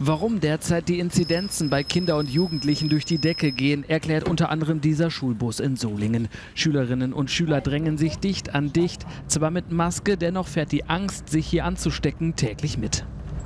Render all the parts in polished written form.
Warum derzeit die Inzidenzen bei Kindern und Jugendlichen durch die Decke gehen, erklärt unter anderem dieser Schulbus in Solingen. Schülerinnen und Schüler drängen sich dicht an dicht, zwar mit Maske, dennoch fährt die Angst, sich hier anzustecken, täglich mit.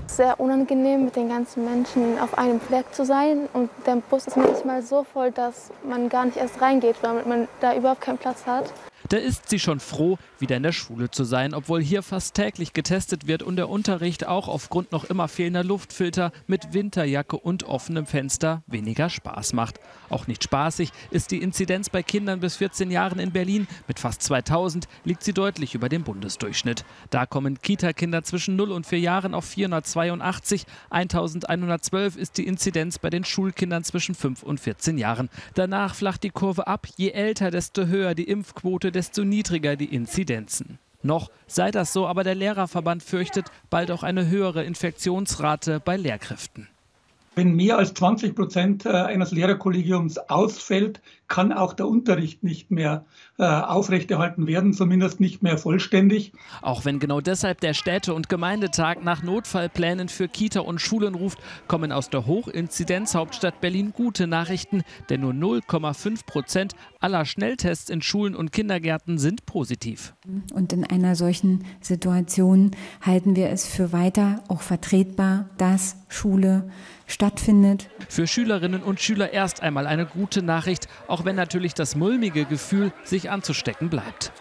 Sehr unangenehm, mit den ganzen Menschen auf einem Fleck zu sein, und der Bus ist manchmal so voll, dass man gar nicht erst reingeht, weil man da überhaupt keinen Platz hat. Da ist sie schon froh, wieder in der Schule zu sein, obwohl hier fast täglich getestet wird und der Unterricht auch aufgrund noch immer fehlender Luftfilter mit Winterjacke und offenem Fenster weniger Spaß macht. Auch nicht spaßig ist die Inzidenz bei Kindern bis 14 Jahren in Berlin. Mit fast 2000 liegt sie deutlich über dem Bundesdurchschnitt. Da kommen Kita-Kinder zwischen 0 und 4 Jahren auf 482. 1112 ist die Inzidenz bei den Schulkindern zwischen 5 und 14 Jahren. Danach flacht die Kurve ab. Je älter, desto höher die Impfquote, desto niedriger die Inzidenzen. Noch sei das so, aber der Lehrerverband fürchtet bald auch eine höhere Infektionsrate bei Lehrkräften. Wenn mehr als 20% eines Lehrerkollegiums ausfällt, kann auch der Unterricht nicht mehr aufrechterhalten werden, zumindest nicht mehr vollständig. Auch wenn genau deshalb der Städte- und Gemeindetag nach Notfallplänen für Kita und Schulen ruft, kommen aus der Hochinzidenzhauptstadt Berlin gute Nachrichten, denn nur 0,5% aller Schnelltests in Schulen und Kindergärten sind positiv. Und in einer solchen Situation halten wir es für weiter auch vertretbar, dass Schule stattfindet. Für Schülerinnen und Schüler erst einmal eine gute Nachricht, auch wenn natürlich das mulmige Gefühl, sich anzustecken, bleibt.